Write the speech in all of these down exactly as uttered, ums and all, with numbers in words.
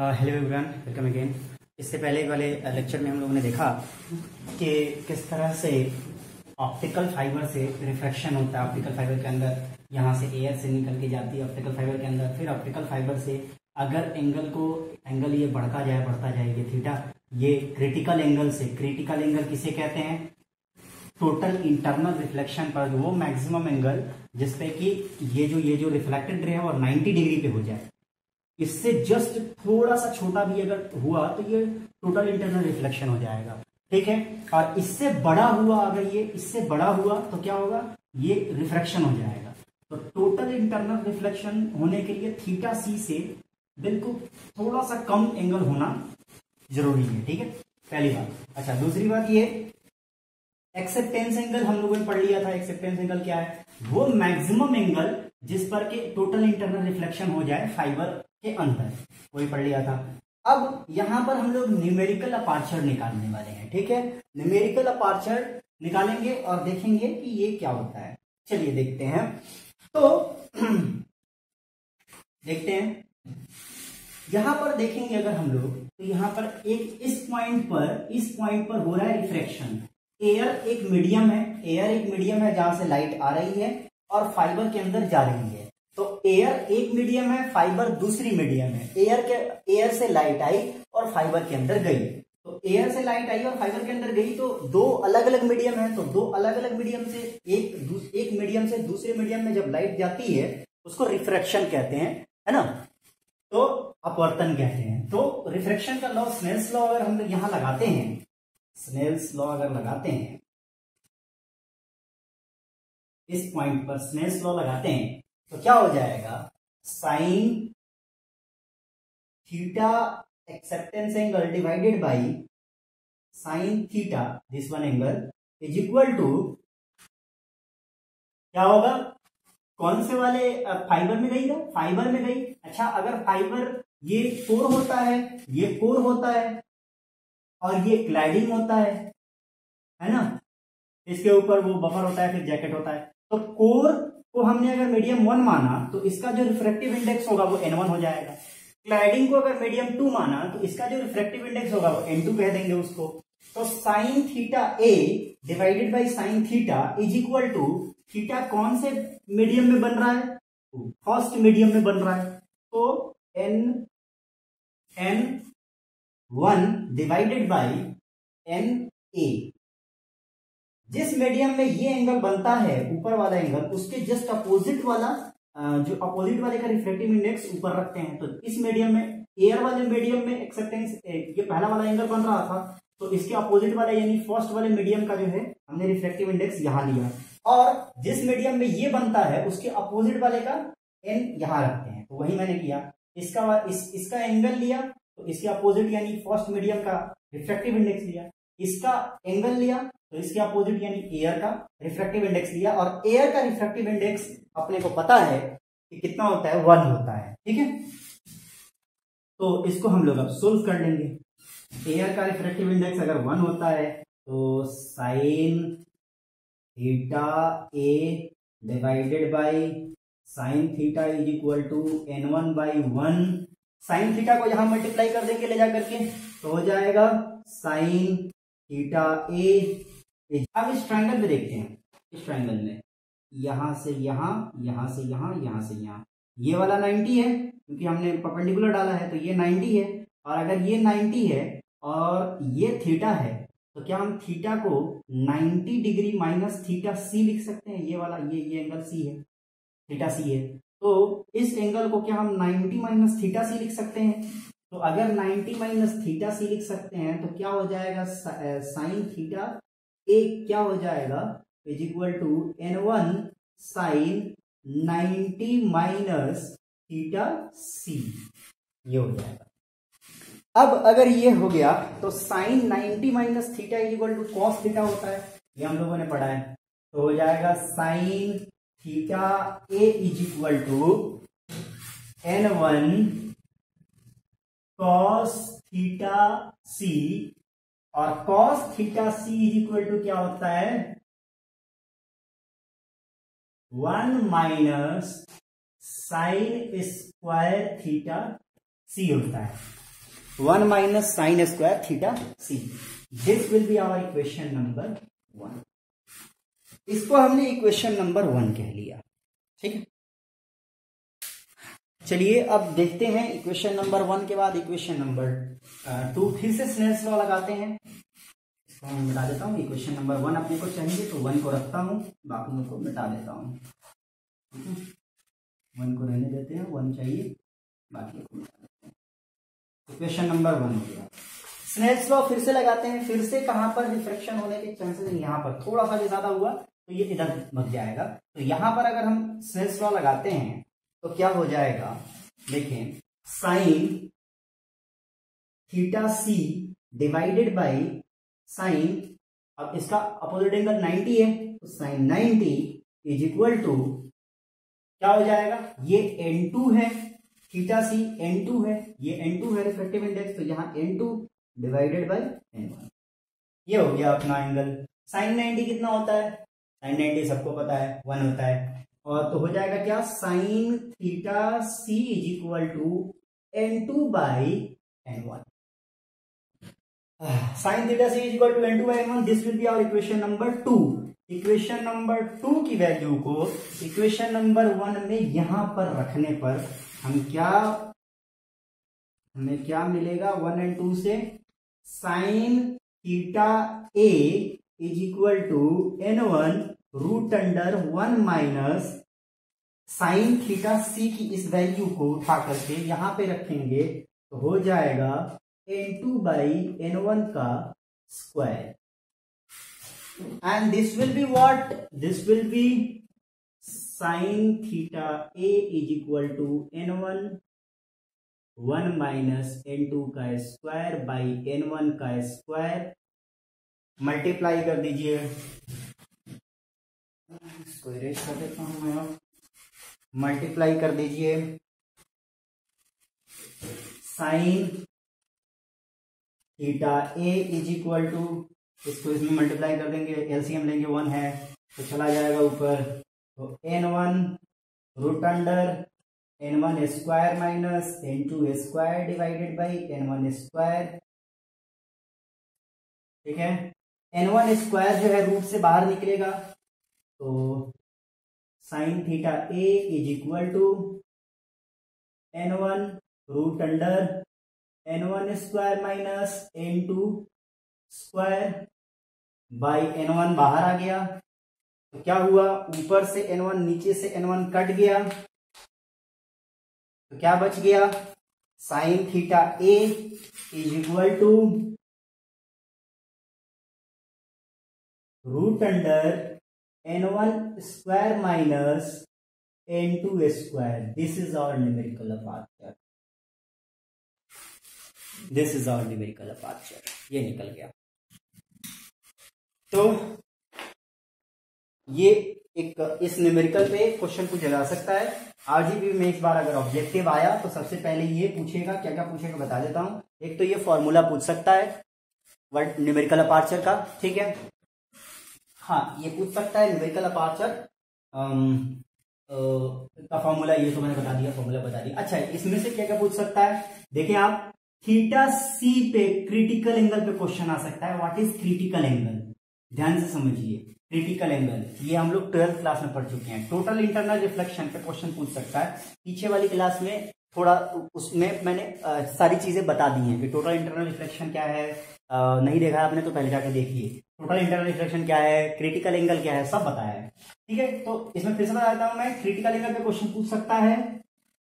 Hello everyone, welcome again. इससे पहले वाले लेक्चर में हम लोगों ने देखा कि किस तरह से ऑप्टिकल फाइबर से रिफ्रैक्शन होता है। ऑप्टिकल फाइबर के अंदर यहाँ से एयर से निकल के जाती है ऑप्टिकल फाइबर के अंदर, फिर ऑप्टिकल फाइबर से अगर एंगल को एंगल ये बढ़ता जाए बढ़ता जाए ये थीटा, ये क्रिटिकल एंगल से, क्रिटिकल एंगल किसे कहते हैं, टोटल इंटरनल रिफ्लेक्शन पर वो मैक्सिमम एंगल जिसपे कि ये जो ये जो रिफ्लेक्टेड रे है वो नाइन्टी डिग्री पे हो जाए। इससे जस्ट थोड़ा सा छोटा भी अगर हुआ तो ये टोटल इंटरनल रिफ्लेक्शन हो जाएगा, ठीक है। और इससे बड़ा हुआ, अगर ये इससे बड़ा हुआ तो क्या होगा, ये रिफ्रैक्शन हो जाएगा। तो टोटल इंटरनल रिफ्लेक्शन होने के लिए थीटा सी से बिल्कुल थोड़ा सा कम एंगल होना जरूरी है, ठीक है, पहली बात। अच्छा, दूसरी बात ये एक्सेप्टेंस एंगल हम लोगों ने पढ़ लिया था। एक्सेप्टेंस एंगल क्या है, वो मैक्सिमम एंगल जिस पर के टोटल इंटरनल रिफ्लेक्शन हो जाए फाइबर के अंदर, वही पढ़ लिया था। अब यहाँ पर हम लोग न्यूमेरिकल अपार्चर निकालने वाले हैं, ठीक है। न्यूमेरिकल अपार्चर निकालेंगे और देखेंगे कि ये क्या होता है। चलिए देखते हैं। तो देखते हैं, यहां पर देखेंगे अगर हम लोग तो यहाँ पर एक इस पॉइंट पर इस पॉइंट पर हो रहा है रिफ्रैक्शन। एयर एक मीडियम है, एयर एक मीडियम है जहां से लाइट आ रही है और फाइबर के अंदर जा रही है। तो एयर एक मीडियम है, फाइबर दूसरी मीडियम है। एयर के एयर से लाइट आई और फाइबर के अंदर गई, तो एयर से लाइट आई और फाइबर के अंदर गई, तो दो अलग अलग मीडियम है। तो दो अलग अलग मीडियम से एक एक मीडियम से दूसरे मीडियम में जब लाइट जाती है उसको रिफ्रैक्शन कहते हैं, है ना, तो अपवर्तन कहते हैं। तो रिफ्रैक्शन का लॉ, स्नेल्स लॉ अगर हम यहां लगाते हैं, स्नेल्स लॉ अगर लगाते हैं इस पॉइंट पर, स्नेल्स लॉ लगाते हैं तो क्या हो जाएगा, sine theta acceptance angle divided by sine theta this one angle is equal to, क्या होगा, कौन से वाले, फाइबर में गई ना, फाइबर में गई। अच्छा, अगर फाइबर ये कोर होता है, ये कोर होता है और ये क्लैडिंग होता है, है ना, इसके ऊपर वो बफर होता है, फिर जैकेट होता है। तो कोर को हमने अगर मीडियम वन माना तो इसका जो रिफ्रैक्टिव इंडेक्स होगा वो एन वन हो जाएगा। क्लैडिंग को अगर मीडियम टू माना तो इसका जो रिफ्रैक्टिव इंडेक्स होगा वो एन टू कह देंगे उसको। तो sine theta A divided by sine theta is equal to, theta कौन से मीडियम में बन रहा है, फर्स्ट मीडियम में बन रहा है, तो N N one divided by N A. जिस मीडियम में ये एंगल बनता है ऊपर वाला एंगल, उसके जस्ट अपोजिट वाला, जो अपोजिट वाले का रिफ्रैक्टिव इंडेक्स ऊपर रखते हैं। तो इस मीडियम में, एयर वाले मीडियम में एक्सेप्टेंस ये पहला वाला एंगल बन रहा था, तो इसके अपोजिट वाला यानी फर्स्ट वाले मीडियम का जो है हमने रिफ्रैक्टिव इंडेक्स यहाँ लिया, और जिस मीडियम में ये बनता है उसके अपोजिट वाले का एन यहाँ रखते हैं, तो वही मैंने किया। इसका इस, इसका एंगल लिया, तो इसके अपोजिट यानी फर्स्ट मीडियम का रिफ्रैक्टिव इंडेक्स लिया, इसका एंगल लिया, तो इसके अपोजिट यानी एयर का रिफ्रैक्टिव इंडेक्स लिया, और एयर का रिफ्रैक्टिव इंडेक्स अपने को पता है कि कितना होता है, वन होता है, ठीक है। तो इसको हम लोग अब सोल्व कर लेंगे। एयर का रिफ्रैक्टिव इंडेक्स अगर वन होता है तो sine theta A divided by sine theta is equal to N one by one. Sine theta को यहां मल्टीप्लाई कर देंगे ले जा करके, तो हो जाएगा साइन थीटा ए। अब इस ट्रायंगल में देखते हैं, इस ट्रायंगल में यहां से यहां, यहां से यहां, यहां से यहां, ये वाला नब्बे है क्योंकि हमने परपेंडिकुलर डाला है, तो ये नब्बे है, और अगर ये नब्बे है और ये थीटा है तो क्या हम थीटा को नब्बे डिग्री माइनस थीटा सी लिख सकते हैं। ये वाला ये ये एंगल सी है, थीटा सी है, तो इस एंगल को क्या हम नब्बे माइनस थीटा सी लिख सकते हैं। तो अगर नब्बे माइनस थीटा सी लिख सकते हैं तो क्या हो जाएगा, साइन थीटा ए क्या हो जाएगा, is equal to N one sine नब्बे माइनस थीटा सी, ये हो जाएगा। अब अगर ये हो गया तो साइन नब्बे minus theta is equal to cos theta होता है, ये हम लोगों ने पढ़ा है, तो हो जाएगा sine theta A is equal to N one cos theta C, और cos theta C is equal to क्या होता है, one minus sine square theta C होता है। One minus sine square theta C. This will be our equation number one. इसको हमने equation number one कह लिया, ठीक है। चलिए अब देखते हैं इक्वेशन नंबर वन के बाद इक्वेशन नंबर टू। फिर से स्नेल्स लॉ लगाते हैं। इसको मैं मिटा देता हूँ। इक्वेशन नंबर वन अपने को चाहिए तो वन को रखता हूँ, बाकी को मिटा देता हूँ। वन को रहने देते हैं, वन चाहिए बाकी को मिटा देते हैं। इक्वेशन नंबर वन हो गया। स्नेल्स लॉ फिर से लगाते हैं। फिर से कहाँ पर रिफ्रैक्शन होने के चांसेस? यहाँ पर थोड़ा सा भी ज्यादा हुआ तो ये इधर भग जाएगा। तो यहाँ पर अगर हम स्नेल्स लॉ लगाते हैं तो क्या हो जाएगा, देखें, sine theta C divided by sine, अब इसका अपोजिट एंगल नाइन्टी है तो sine ninety is equal to क्या हो जाएगा, ये एन टू है, थीटा सी एन टू है, ये एन टू है रिफ्लेक्टिव इंडेक्स, तो यहाँ N two divided by N one. ये हो गया अपना एंगल। साइन नाइन्टी कितना होता है? साइन नाइन्टी सबको पता है वन होता है। और तो हो जाएगा क्या, sine theta C is equal to N two by N one. Sine theta C is equal to N two by N one. This will be our equation number two. Equation number two की value को equation number one में यहां पर रखने पर हम क्या हमें क्या मिलेगा, वन एंड टू से sine theta A is equal to N one root under one minus sine theta C की इस वैल्यू को उठा करके यहां पे रखेंगे तो हो जाएगा N two by N one का square. And this will be what, this will be sine theta A is equal to N one one minus N two का स्क्वायर बाई एन वन का स्क्वायर। मल्टीप्लाई कर दीजिए, इसको erase कर देता हूं मैं। अब मल्टीप्लाई कर दीजिए, sine theta A is equal to, इसको इसमें मल्टीप्लाई कर देंगे, एलसीएम लेंगे, वन है तो चला जाएगा ऊपर, तो N one root under N one square minus N two square divided by N one square, ठीक है। एन वन स्क्वायर जो है रूट से बाहर निकलेगा तो sine theta A is equal to N one root under N one square minus N two square by N one बाहर आ गया तो क्या हुआ, ऊपर से एन वन नीचे से एन वन कट गया तो क्या बच गया, sine theta A is equal to root under N one square minus N two square. This is our numerical aperture, this is our numerical aperture. ये निकल गया। तो ये एक इस न्यूमेरिकल पे क्वेश्चन पूछा जा सकता है। आरजीबी में एक बार अगर ऑब्जेक्टिव आया तो सबसे पहले ये पूछेगा, क्या क्या पूछेगा बता देता हूं। एक तो ये फॉर्मूला पूछ सकता है वर्ड न्यूमेरिकल अपार्चर का, ठीक है। हाँ, ये पूछ सकता है न्यूमेरिकल अपार्चर का फॉर्मूला, ये तो मैंने बता दिया, फॉर्मूला बता दिया। अच्छा, इसमें से क्या क्या पूछ सकता है, देखिए आप, थीटा सी पे क्रिटिकल एंगल पे क्वेश्चन आ सकता है। व्हाट इज क्रिटिकल एंगल, ध्यान से समझिए। क्रिटिकल एंगल ये हम लोग ट्वेल्थ क्लास में पढ़ चुके हैं। टोटल इंटरनल रिफ्लेक्शन पे क्वेश्चन पूछ सकता है। पीछे वाली क्लास में थोड़ा उसमें मैंने आ, सारी चीजें बता दी हैं कि टोटल इंटरनल रिफ्लेक्शन क्या है। आ, नहीं देखा आपने तो पहले जाकर देखिए, टोटल इंटरनल रिफ्लेक्शन क्या है, क्रिटिकल एंगल क्या है, सब बताया है, ठीक है। तो इसमें फिर से बता देता हूं मैं, क्रिटिकल एंगल पे क्वेश्चन पूछ सकता है,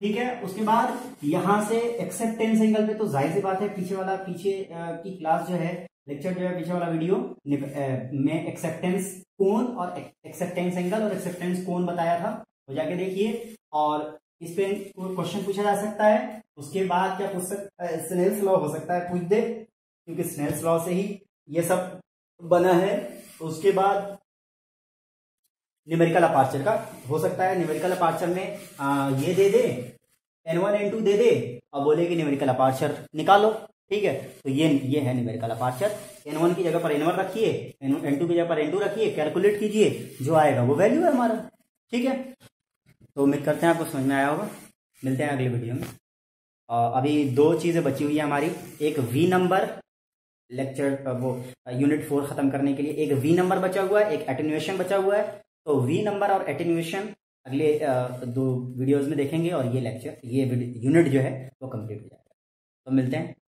ठीक है। उसके बाद यहाँ से एक्सेप्टेंस एंगल पे तो जाहिर सी बात है, पीछे वाला पीछे आ, की क्लास जो है, लेक्चर जो है, पीछे वाला वीडियो में एक्सेप्टेंस कोण और एक्सेप्टेंस एंगल और एक्सेप्टेंस कोण बताया था, वो जाके देखिए। और इस पे क्वेश्चन पूछा जा सकता है। उसके बाद क्या पूछ सकता है, स्नेल्स लॉ हो सकता है पूछ दे, क्योंकि स्नेल्स लॉ से ही ये सब बना है। उसके बाद न्यूमेरिकल अपार्चर का हो सकता है, न्यूमेरिकल अपार्चर में आ, ये दे दे एन वन एन टू दे दे और बोले कि न्यूमेरिकल अपार्चर निकालो, ठीक है। तो ये ये है न्यूमेरिकल अपार्चर। एन वन की जगह पर एन वन रखिए, एन टू की जगह पर एन टू रखिए, कैलकुलेट कीजिए, जो आएगा वो वैल्यू है हमारा, ठीक है। तो उम्मीद करते हैं आपको समझ में आया होगा। मिलते हैं अगले वीडियो में। अभी दो चीजें बची हुई है हमारी, एक वी नंबर लेक्चर वो यूनिट फोर खत्म करने के लिए, एक वी नंबर बचा हुआ है, एक एटेन्यूएशन बचा हुआ है। तो वी नंबर और एटेन्यूएशन अगले दो वीडियोस में देखेंगे और ये लेक्चर ये यूनिट जो है वो कंप्लीट हो जाएगा। तो मिलते हैं।